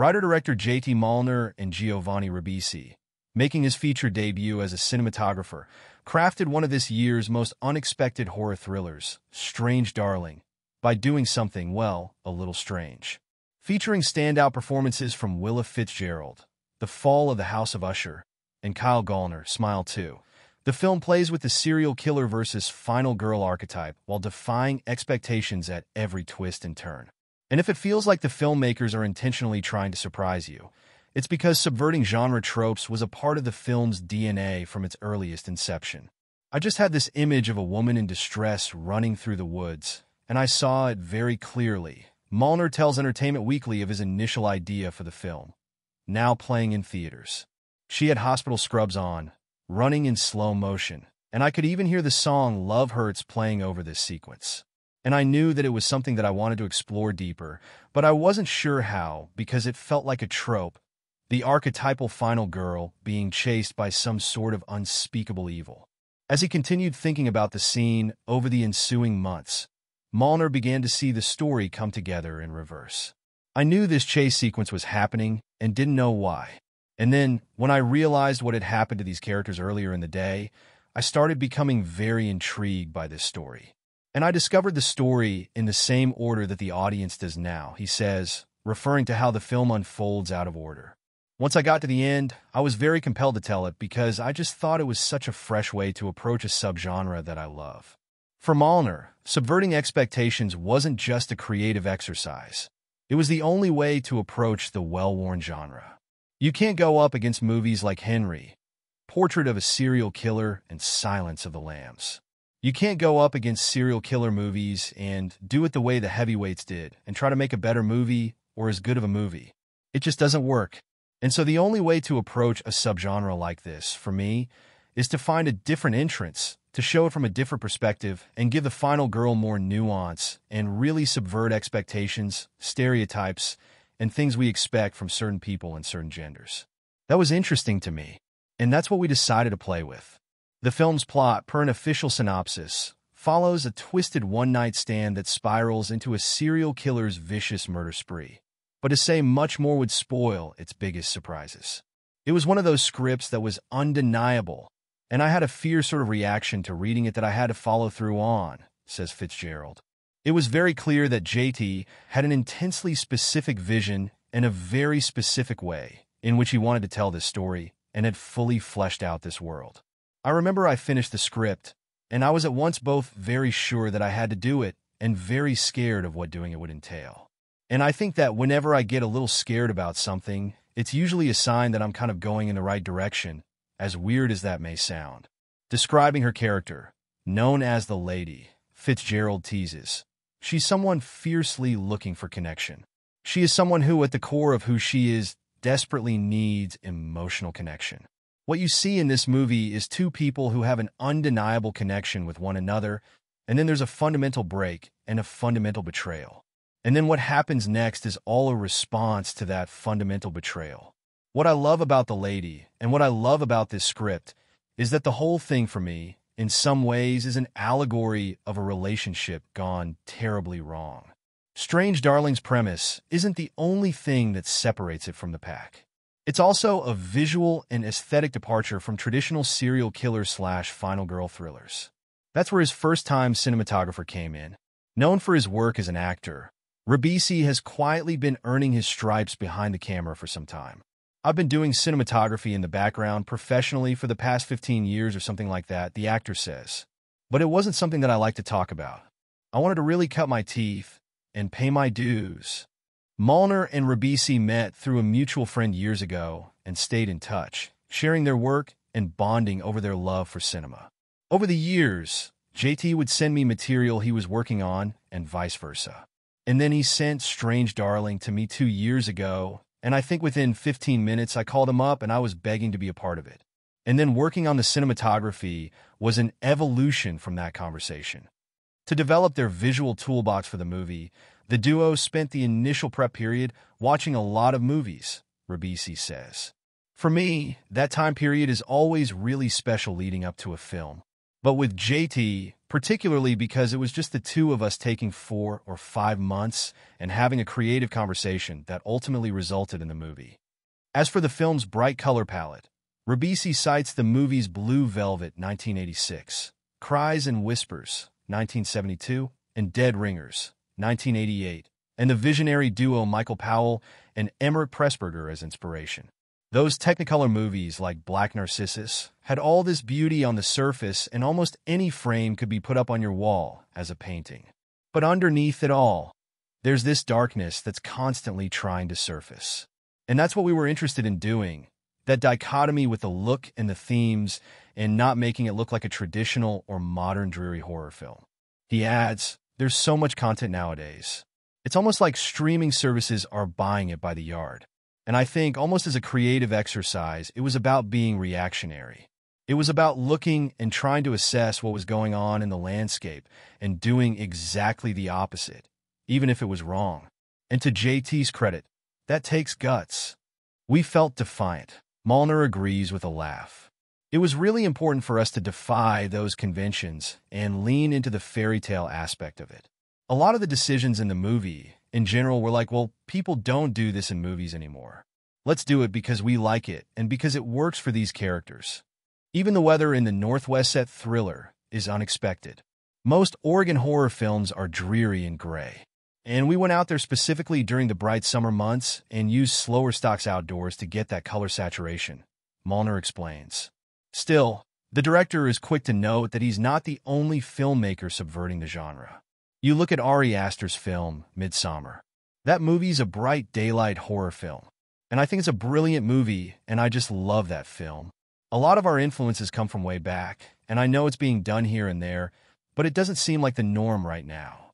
Writer-director JT Mollner and Giovanni Ribisi, making his feature debut as a cinematographer, crafted one of this year's most unexpected horror thrillers, Strange Darling, by doing something, well, a little strange. Featuring standout performances from Willa Fitzgerald, The Fall of the House of Usher, and Kyle Gallner, Smile Too, the film plays with the serial killer versus final girl archetype while defying expectations at every twist and turn. And if it feels like the filmmakers are intentionally trying to surprise you, it's because subverting genre tropes was a part of the film's DNA from its earliest inception. I just had this image of a woman in distress running through the woods, and I saw it very clearly. Mollner tells Entertainment Weekly of his initial idea for the film, now playing in theaters. She had hospital scrubs on, running in slow motion, and I could even hear the song Love Hurts playing over this sequence. And I knew that it was something that I wanted to explore deeper, but I wasn't sure how, because it felt like a trope, the archetypal final girl being chased by some sort of unspeakable evil. As he continued thinking about the scene over the ensuing months, Mollner began to see the story come together in reverse. I knew this chase sequence was happening and didn't know why. And then, when I realized what had happened to these characters earlier in the day, I started becoming very intrigued by this story. And I discovered the story in the same order that the audience does now, he says, referring to how the film unfolds out of order. Once I got to the end, I was very compelled to tell it because I just thought it was such a fresh way to approach a subgenre that I love. For Mollner, subverting expectations wasn't just a creative exercise. It was the only way to approach the well-worn genre. You can't go up against movies like Henry, Portrait of a Serial Killer, and Silence of the Lambs. You can't go up against serial killer movies and do it the way the heavyweights did and try to make a better movie or as good of a movie. It just doesn't work. And so the only way to approach a subgenre like this, for me, is to find a different entrance, to show it from a different perspective and give the final girl more nuance and really subvert expectations, stereotypes, and things we expect from certain people and certain genders. That was interesting to me, and that's what we decided to play with. The film's plot, per an official synopsis, follows a twisted one-night stand that spirals into a serial killer's vicious murder spree. But to say much more would spoil its biggest surprises. It was one of those scripts that was undeniable, and I had a fierce sort of reaction to reading it that I had to follow through on, says Fitzgerald. It was very clear that JT had an intensely specific vision and a very specific way in which he wanted to tell this story and had fully fleshed out this world. I remember I finished the script, and I was at once both very sure that I had to do it and very scared of what doing it would entail. And I think that whenever I get a little scared about something, it's usually a sign that I'm kind of going in the right direction, as weird as that may sound. Describing her character, known as the Lady, Fitzgerald teases. She's someone fiercely looking for connection. She is someone who, at the core of who she is, desperately needs emotional connection. What you see in this movie is two people who have an undeniable connection with one another, and then there's a fundamental break and a fundamental betrayal. And then what happens next is all a response to that fundamental betrayal. What I love about The Lady, and what I love about this script, is that the whole thing for me, in some ways, is an allegory of a relationship gone terribly wrong. Strange Darling's premise isn't the only thing that separates it from the pack. It's also a visual and aesthetic departure from traditional serial killer/final girl thrillers. That's where his first-time cinematographer came in. Known for his work as an actor, Ribisi has quietly been earning his stripes behind the camera for some time. I've been doing cinematography in the background professionally for the past 15 years or something like that, the actor says. But it wasn't something that I like to talk about. I wanted to really cut my teeth and pay my dues. Mollner and Ribisi met through a mutual friend years ago and stayed in touch, sharing their work and bonding over their love for cinema. Over the years, JT would send me material he was working on and vice versa. And then he sent Strange Darling to me 2 years ago, and I think within 15 minutes I called him up and I was begging to be a part of it. And then working on the cinematography was an evolution from that conversation. To develop their visual toolbox for the movie, the duo spent the initial prep period watching a lot of movies, Ribisi says. For me, that time period is always really special leading up to a film. But with JT, particularly because it was just the two of us taking 4 or 5 months and having a creative conversation that ultimately resulted in the movie. As for the film's bright color palette, Ribisi cites the movies Blue Velvet 1986, Cries and Whispers 1972, and Dead Ringers 1988, and the visionary duo Michael Powell and Emeric Pressburger as inspiration. Those Technicolor movies like Black Narcissus had all this beauty on the surface, and almost any frame could be put up on your wall as a painting. But underneath it all, there's this darkness that's constantly trying to surface. And that's what we were interested in doing, that dichotomy with the look and the themes and not making it look like a traditional or modern dreary horror film. He adds, there's so much content nowadays. It's almost like streaming services are buying it by the yard. And I think, almost as a creative exercise, it was about being reactionary. It was about looking and trying to assess what was going on in the landscape and doing exactly the opposite, even if it was wrong. And to JT's credit, that takes guts. We felt defiant. Mollner agrees with a laugh. It was really important for us to defy those conventions and lean into the fairy tale aspect of it. A lot of the decisions in the movie, in general, we're like, well, people don't do this in movies anymore. Let's do it because we like it and because it works for these characters. Even the weather in the Northwest set thriller is unexpected. Most Oregon horror films are dreary and gray. And we went out there specifically during the bright summer months and used slower stocks outdoors to get that color saturation, Mollner explains. Still, the director is quick to note that he's not the only filmmaker subverting the genre. You look at Ari Aster's film, Midsommar. That movie's a bright daylight horror film. And I think it's a brilliant movie, and I just love that film. A lot of our influences come from way back, and I know it's being done here and there, but it doesn't seem like the norm right now.